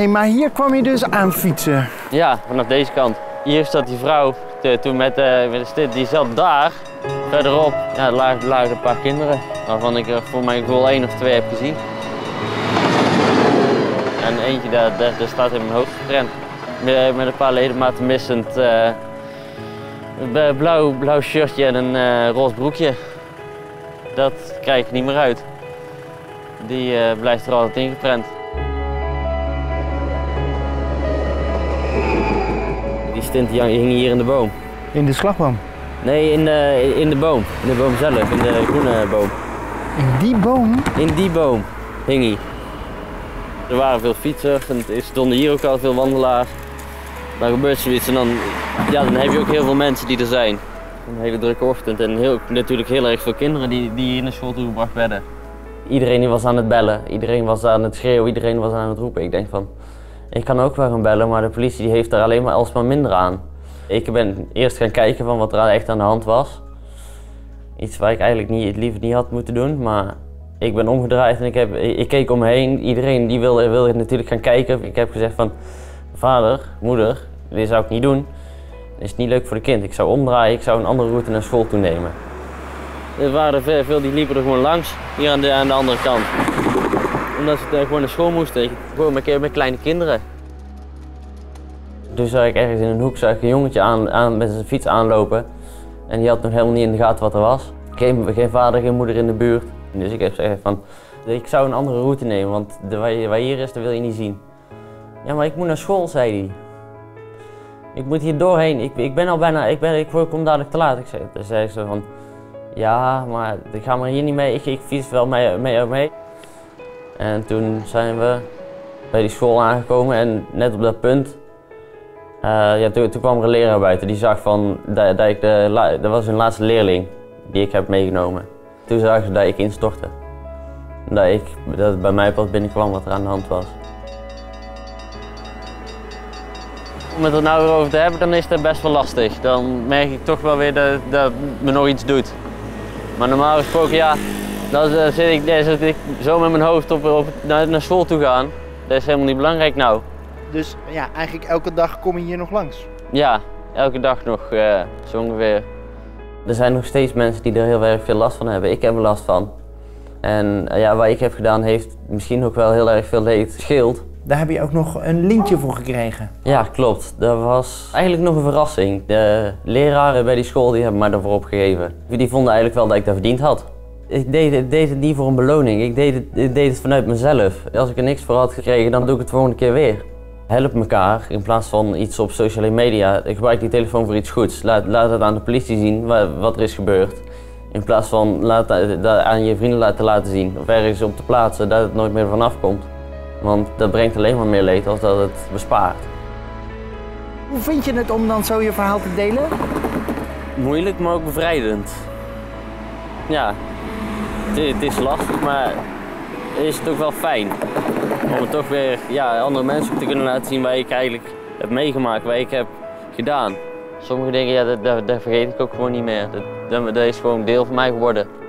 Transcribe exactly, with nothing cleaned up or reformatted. Hé, hey, maar hier kwam je dus aan fietsen? Ja, vanaf deze kant. Hier zat die vrouw te, toen met, uh, met de stint, die zat daar. Verderop ja, er lagen, lagen een paar kinderen, waarvan ik er voor mijn gevoel één of twee heb gezien. En eentje, daar, daar, daar staat in mijn hoofd geprent. Met, met een paar ledematen missend. Uh, een blauw, blauw shirtje en een uh, roze broekje. Dat krijg ik niet meer uit. Die uh, blijft er altijd ingeprent. Die stint die hing hier in de boom. In de slagboom? Nee, in de, in de boom. In de boom zelf, in de groene boom. In die boom? In die boom hing hij. Er waren veel fietsers en er stonden hier ook al veel wandelaars. Dan gebeurt zoiets en dan, ja, dan heb je ook heel veel mensen die er zijn. Een hele drukke ochtend en heel, natuurlijk heel erg veel kinderen die, die in de school toegebracht werden. Iedereen die was aan het bellen, iedereen was aan het schreeuwen, iedereen was aan het roepen. Ik denk van, ik kan ook wel gaan bellen, maar de politie die heeft er alleen maar alsmaar minder aan. Ik ben eerst gaan kijken van wat er echt aan de hand was. Iets waar ik eigenlijk niet, het liever niet had moeten doen, maar ik ben omgedraaid en ik, heb, ik keek om me heen. Iedereen die wilde, wilde natuurlijk gaan kijken. Ik heb gezegd van, vader, moeder, dit zou ik niet doen. Dit is niet leuk voor de kind. Ik zou omdraaien, ik zou een andere route naar school toenemen. Er waren er veel die liepen er gewoon langs, hier aan de, aan de andere kant. Omdat ze gewoon naar school moesten, gewoon met, met kleine kinderen. Toen zag ik ergens in een hoek zag ik een jongetje aan, aan, met zijn fiets aanlopen. En die had nog helemaal niet in de gaten wat er was. Geen, geen vader, geen moeder in de buurt. Dus ik heb gezegd van, ik zou een andere route nemen, want de, waar hier is, dat wil je niet zien. Ja, maar ik moet naar school, zei hij. Ik moet hier doorheen, ik, ik ben al bijna, ik, ben, ik kom dadelijk te laat. Ik zei, toen zei ze van, ja, maar ik ga maar hier niet mee, ik, ik fiets wel mee, mee, mee. En toen zijn we bij die school aangekomen en net op dat punt, uh, ja, toen, toen kwam er een leraar buiten. Die zag van, dat, dat, ik de, dat was hun laatste leerling die ik heb meegenomen. Toen zagen ze dat ik instortte. Dat, ik, dat het bij mij pas binnenkwam wat er aan de hand was. Om het er nou weer over te hebben, dan is dat best wel lastig. Dan merk ik toch wel weer dat, dat me nog iets doet. Maar normaal gesproken, ja, dan zit ik, dan zit ik zo met mijn hoofd op, op naar, naar school toe gaan. Dat is helemaal niet belangrijk nou. Dus ja, eigenlijk elke dag kom je hier nog langs? Ja, elke dag nog, eh, zo ongeveer. Er zijn nog steeds mensen die er heel erg veel last van hebben. Ik heb er last van. En ja, wat ik heb gedaan heeft misschien ook wel heel erg veel leed gescheeld. Daar heb je ook nog een lintje voor gekregen. Ja, klopt. Dat was eigenlijk nog een verrassing. De leraren bij die school die hebben mij daarvoor opgegeven. Die vonden eigenlijk wel dat ik dat verdiend had. Ik deed, ik deed het niet voor een beloning. Ik deed, het, ik deed het vanuit mezelf. Als ik er niks voor had gekregen, dan doe ik het de volgende keer weer. Help elkaar in plaats van iets op sociale media. Gebruik die telefoon voor iets goeds. Laat, laat het aan de politie zien wat er is gebeurd. In plaats van laat dat aan je vrienden laten laten zien. Of ergens op te plaatsen dat het nooit meer vanaf komt. Want dat brengt alleen maar meer leed als dat het bespaart. Hoe vind je het om dan zo je verhaal te delen? Moeilijk, maar ook bevrijdend. Ja, het, het is lastig, maar is het ook wel fijn. Om het toch weer ja, andere mensen te kunnen laten zien waar ik eigenlijk heb meegemaakt, waar ik heb gedaan. Sommige dingen, ja, dat, dat, dat vergeet ik ook gewoon niet meer. Dat, dat is gewoon deel van mij geworden.